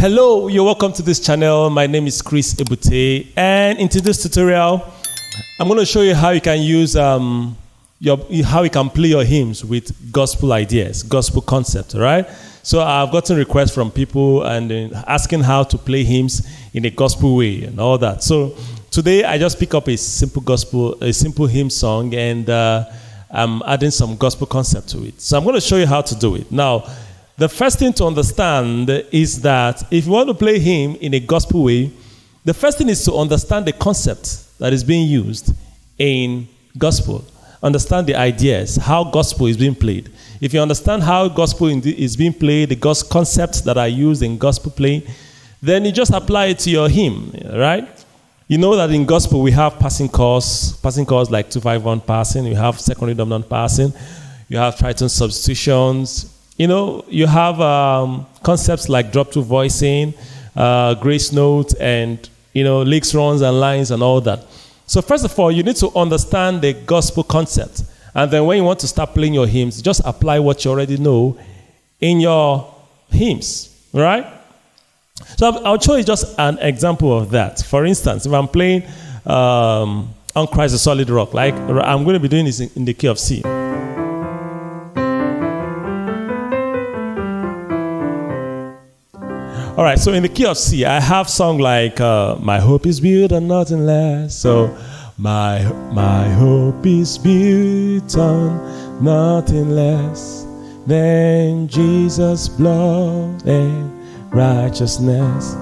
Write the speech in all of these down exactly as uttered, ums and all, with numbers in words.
Hello, you're welcome to this channel. My name is Chris Ebute, and in today's tutorial, I'm going to show you how you can use um, your how you can play your hymns with gospel ideas, gospel concepts. Right? So I've gotten requests from people and uh, asking how to play hymns in a gospel way and all that. So today I just pick up a simple gospel, a simple hymn song, and uh, I'm adding some gospel concept to it. So I'm going to show you how to do it now. The first thing to understand is that if you want to play hymn in a gospel way, the first thing is to understand the concept that is being used in gospel. Understand the ideas, how gospel is being played. If you understand how gospel is being played, the gospel concepts that are used in gospel playing, then you just apply it to your hymn, right? You know that in gospel we have passing chords, passing chords like two five one passing, you have secondary dominant passing, you have tritone substitutions. You know, you have um, concepts like drop-to voicing, uh, grace notes, and, you know, licks, runs, and lines, and all that. So first of all, you need to understand the gospel concept. And then when you want to start playing your hymns, just apply what you already know in your hymns, right? So I'll show you just an example of that. For instance, if I'm playing um, On Christ the Solid Rock, like I'm going to be doing this in the key of C. All right, so in the key of C, I have song like uh, "My hope is built on nothing less." So, my my hope is built on nothing less than Jesus' blood and righteousness.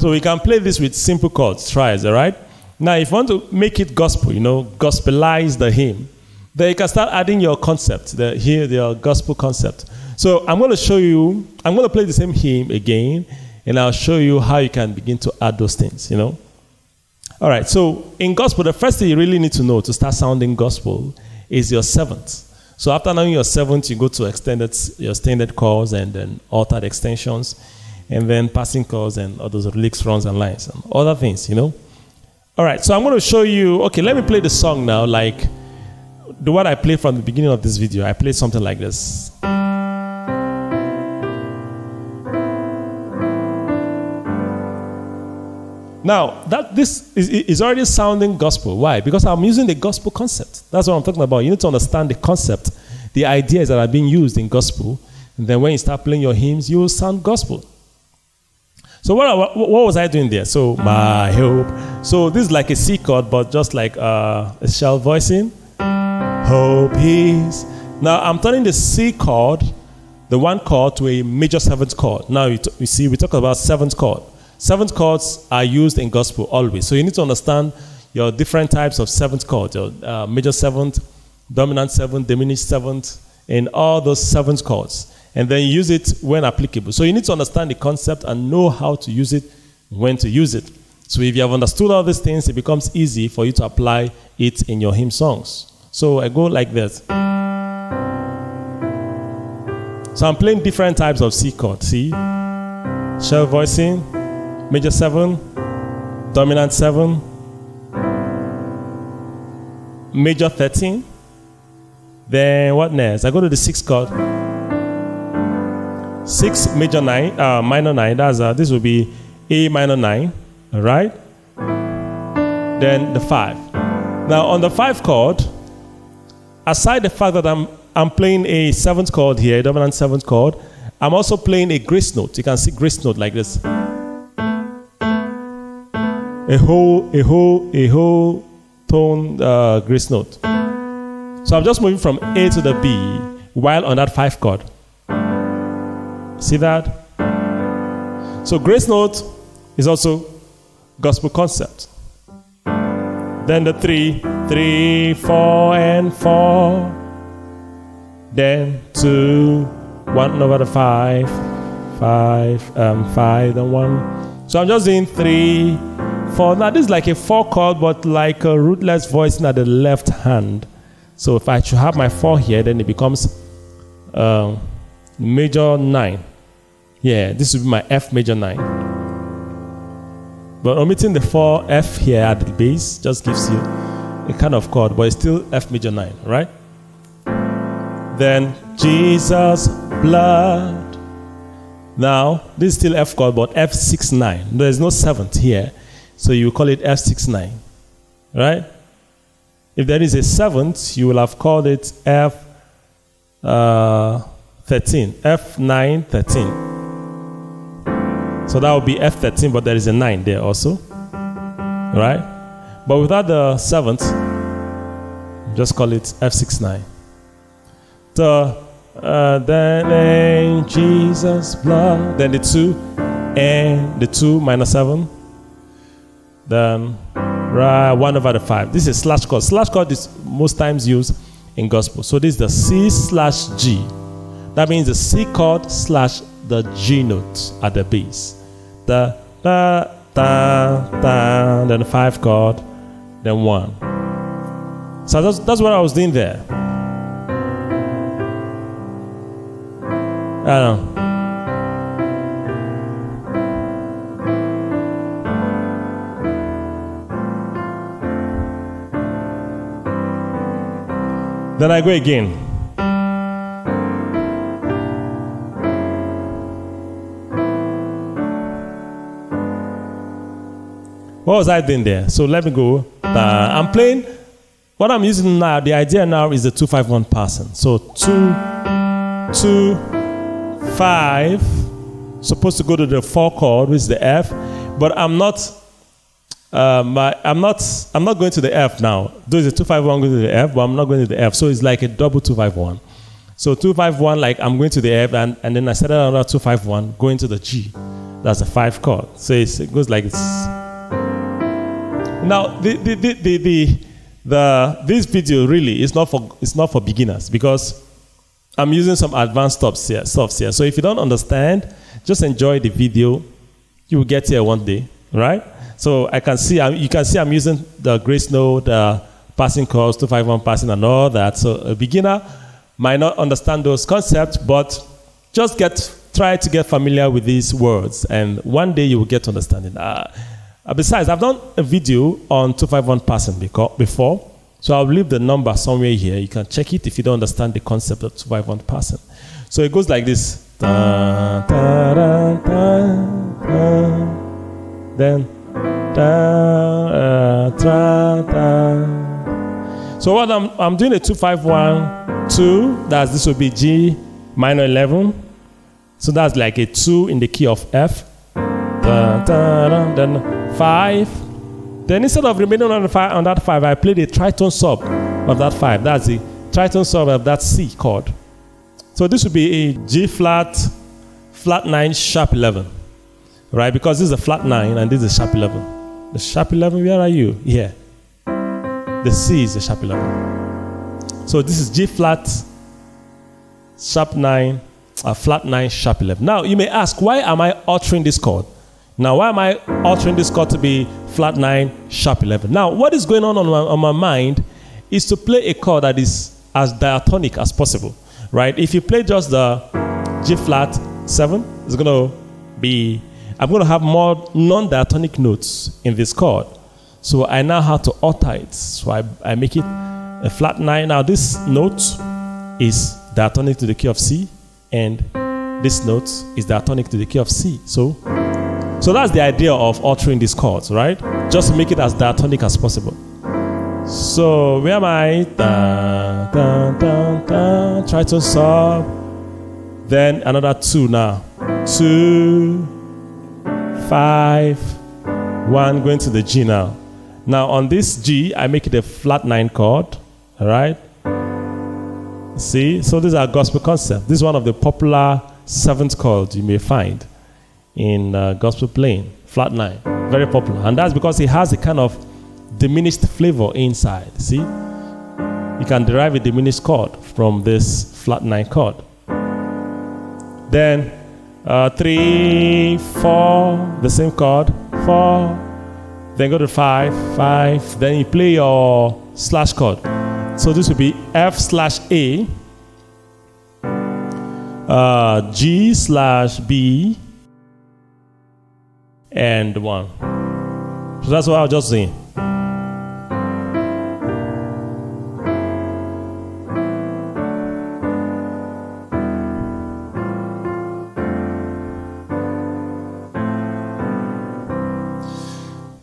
So we can play this with simple chords, tries. All right. Now, if you want to make it gospel, you know, gospelize the hymn, then you can start adding your concept. The, here, your gospel concept. So I'm going to show you. I'm going to play the same hymn again. And I'll show you how you can begin to add those things, you know. All right, so in gospel, the first thing you really need to know to start sounding gospel is your seventh. So after knowing your seventh, you go to extended, your standard chords and then altered extensions, and then passing chords and all those licks, runs, and lines, and other things, you know. All right, so I'm going to show you, okay, let me play the song now, like the one I played from the beginning of this video. I played something like this. Now, that this is, is already sounding gospel. Why? Because I'm using the gospel concept. That's what I'm talking about. You need to understand the concept, the ideas that are being used in gospel. And then when you start playing your hymns, you will sound gospel. So what, what, what was I doing there? So, my hope. So this is like a C chord, but just like uh, a shell voicing. Hope is. Now, I'm turning the C chord, the one chord, to a major seventh chord. Now, you, you see, we talk about seventh chord. Seventh chords are used in gospel always. So you need to understand your different types of seventh chords, your uh, major seventh, dominant seventh, diminished seventh, and all those seventh chords. And then use it when applicable. So you need to understand the concept and know how to use it, when to use it. So if you have understood all these things, it becomes easy for you to apply it in your hymn songs. So I go like this. So I'm playing different types of C chord. See? Shell voicing. Major seven, dominant seven, major thirteen. Then what next? I go to the sixth chord. Six major nine, uh, minor nine. That's uh, this will be A minor nine. All right. Then the five. Now on the five chord, aside the fact that I'm I'm playing a seventh chord here, dominant seventh chord, I'm also playing a grace note. You can see grace note like this. A whole, a whole, a whole tone uh, grace note. So I'm just moving from A to the B while on that five chord. See that? So grace note is also gospel concept. Then the three, three, four, and four. Then two, one over the five, five, um, five, and one. So I'm just doing three. For now, this is like a four chord, but like a rootless voicing at the left hand. So if I should have my four here, then it becomes uh, major nine. Yeah, this would be my F major nine. But omitting the four F here at the bass just gives you a kind of chord, but it's still F major nine, right? Then Jesus' blood Now, this is still F chord, but F six nine. There is no seventh here, so you call it F six nine, right? If there is a seventh, you will have called it F uh, thirteen, F nine thirteen. So that would be F thirteen, but there is a nine there also, right? But without the seventh, just call it F six nine. So, Uh, then in Jesus' blood. Then the two and the two minus seven. Then right, one over the five. This is slash chord. Slash chord is most times used in gospel. So this is the C slash G. That means the C chord slash the G note at the bass. The da da da. Then the five chord. Then one. So that's that's what I was doing there. I don't know. Then I go again. What was I doing there? So let me go. Uh, I'm playing. What I'm using now, the idea now is the two five one pattern. So two, two. Five, supposed to go to the four chord, which is the F, but I'm not. Um, I, I'm not. I'm not going to the F now. There's a two five one going to the F, but I'm not going to the F. So it's like a double two five one. So two five one, like I'm going to the F, and, and then I set another two five one going to the G. That's a five chord. So it's, it goes like this. Now the the the the, the, the this video really is not for it's not for beginners, because I'm using some advanced stops here, stops here. So if you don't understand, just enjoy the video. You will get here one day, right? So I can see, I'm, you can see I'm using the grace note, the passing chords, two five one passing and all that. So a beginner might not understand those concepts, but just get, try to get familiar with these words, and one day you will get to understanding. Uh, besides, I've done a video on two five one passing before. So I'll leave the number somewhere here. You can check it if you don't understand the concept of two five one passing. So it goes like this. Da, da, da, da, da. Then. Da, uh, da, da. So what I'm, I'm doing a two five one two. That's, this will be G minor eleven. So that's like a two in the key of F. Da, da, da, then five. Then instead of remaining on, the five, on that five, I played a tritone sub of that five. That's the tritone sub of that C chord. So this would be a G flat, flat nine, sharp eleven, right? Because this is a flat nine and this is a sharp eleven. The sharp eleven, where are you? Here. The C is a sharp eleven. So this is G flat, sharp nine, uh, flat nine, sharp eleven. Now you may ask, why am I altering this chord? Now, why am I altering this chord to be flat nine, sharp eleven? Now, what is going on on my, on my mind is to play a chord that is as diatonic as possible, right? If you play just the G flat seven, it's going to be, I'm going to have more non-diatonic notes in this chord. So I now have to alter it. So I, I make it a flat nine. Now, this note is diatonic to the key of C, and this note is diatonic to the key of C. So... So that's the idea of altering these chords, right? Just make it as diatonic as possible. So where am I? Da, da, da, da. Tritone sub. Then another two now. Two, five, one, going to the G now. Now on this G, I make it a flat nine chord, all right? See, so these are gospel concepts. This is one of the popular seventh chords you may find in uh, gospel playing, flat nine, very popular, and that's because it has a kind of diminished flavor inside. See, you can derive a diminished chord from this flat nine chord. Then uh, three, four, the same chord, four, then go to five, five, then you play your slash chord. So this would be F slash A, uh, G slash B, and one. So that's what I was just saying.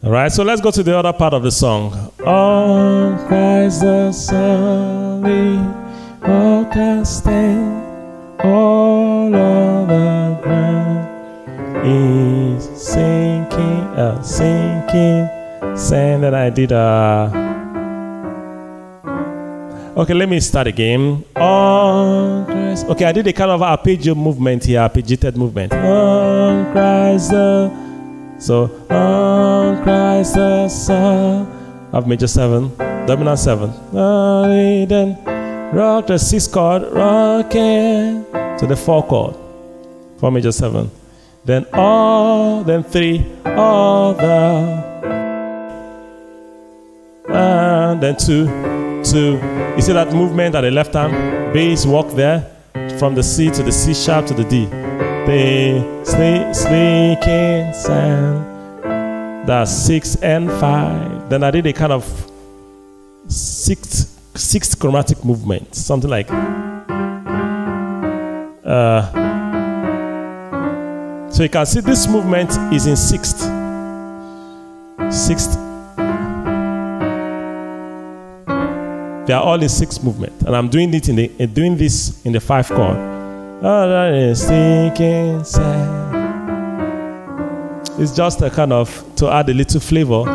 All right, so let's go to the other part of the song. On Christ the solid rock I stand, all other ground is sinking, uh, sinking sand that I did. Uh... Okay, let me start again. On Christ. Okay, I did a kind of arpeggio movement here, arpeggiated movement. On Christ the. So, on Christ the Son of major seven, dominant seven. Then rock the sixth chord, rocking to the four chord, four major seven. Then all, then three, all the, and then two, two. You see that movement at the left hand, bass walk there, from the C to the C sharp to the D. The sneak, sneaking sound. That's six and five. Then I did a kind of sixth, sixth chromatic movement, something like. Uh, so you can see this movement is in sixth, sixth. They are all in sixth movement, and I'm doing it in the doing this in the five chord. Oh, that is sinking sand. It's just a kind of to add a little flavor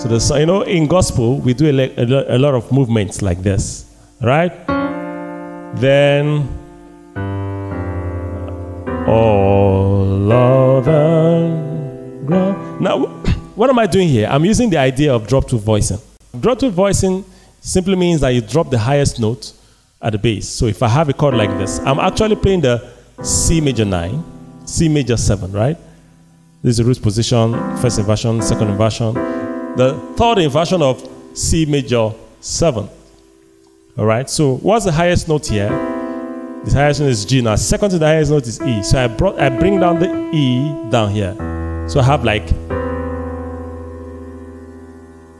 to the song. You know, in gospel, we do a, a lot of movements like this, right? Then, oh, Lord, now, what am I doing here? I'm using the idea of drop-to voicing. Drop-to voicing simply means that you drop the highest note at the bass. So if I have a chord like this, I'm actually playing the C major nine, C major seven, right? This is the root position, first inversion, second inversion, the third inversion of C major seven. All right, so what's the highest note here? The highest note is G. Now, second to the highest note is E. So I brought, I bring down the E down here. So I have like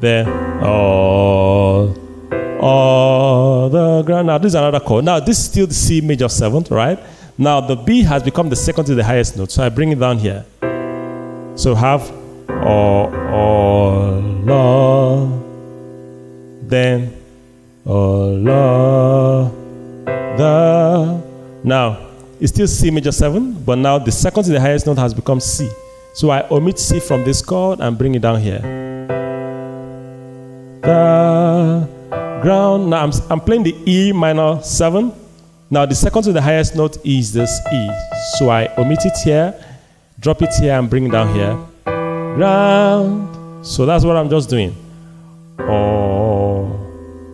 there. Oh. Oh, the ground. Now, this is another chord. Now, this is still the C major seventh, right? Now, the B has become the second to the highest note. So I bring it down here. So have, oh, oh, Lord. Then, oh, Lord. The. Now, it's still C major seventh, but now the second to the highest note has become C. So I omit C from this chord and bring it down here. The. Ground. Now I'm, I'm playing the E minor seven. Now the second to the highest note is this E. So I omit it here, drop it here, and bring it down here. Ground. So that's what I'm just doing. Oh,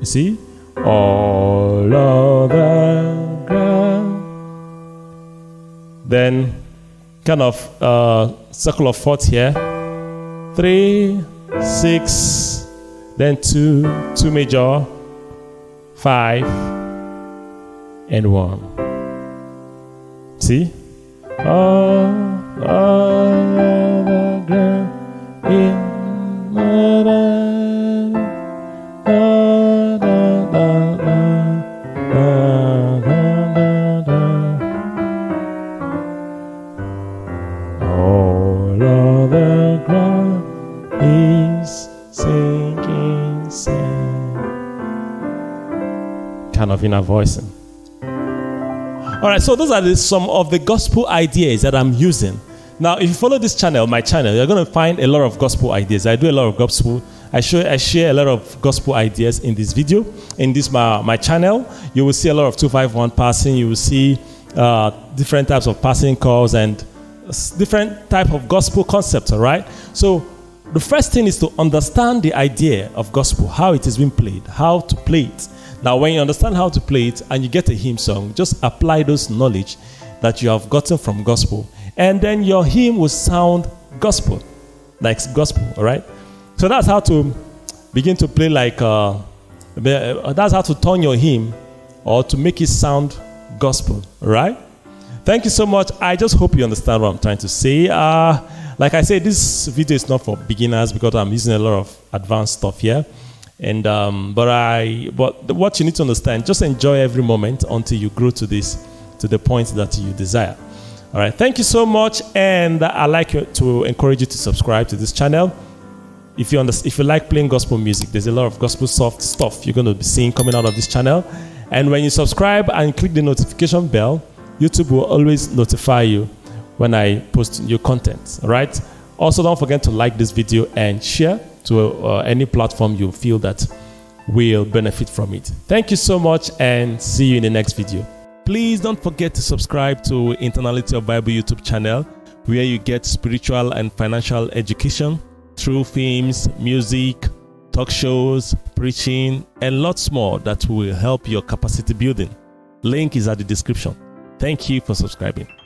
you see? All over ground. Then kind of uh, circle of fourth here. Three, six, then two, two major. Five and one. See? All over ground in da da da da da da. All over ground is sinking sand. Kind of inner voicing. All right, so those are the, some of the gospel ideas that I'm using. Now, if you follow this channel, my channel, you're going to find a lot of gospel ideas. I do a lot of gospel. I, show, I share a lot of gospel ideas in this video. In this my, my channel, you will see a lot of two five one passing. You will see uh, different types of passing calls and different type of gospel concepts, all right? So the first thing is to understand the idea of gospel, how it has been played, how to play it. Now, when you understand how to play it and you get a hymn song, just apply those knowledge that you have gotten from gospel. And then your hymn will sound gospel, like gospel, all right? So that's how to begin to play like, uh, that's how to turn your hymn or to make it sound gospel, all right? Thank you so much. I just hope you understand what I'm trying to say. Uh, like I said, this video is not for beginners because I'm using a lot of advanced stuff here. And um, but I but what you need to understand, just enjoy every moment until you grow to this to the point that you desire. All right, thank you so much, and I'd like to encourage you to subscribe to this channel. If you, understand, if you like playing gospel music, there's a lot of gospel soft stuff you're going to be seeing coming out of this channel. And when you subscribe and click the notification bell, YouTube will always notify you when I post new content. All right? Also, don't forget to like this video and share to uh, any platform you feel that will benefit from it. Thank you so much and see you in the next video. Please don't forget to subscribe to Internality of Bible YouTube channel, where you get spiritual and financial education through films, music, talk shows, preaching, and lots more that will help your capacity building. Link is at the description. Thank you for subscribing.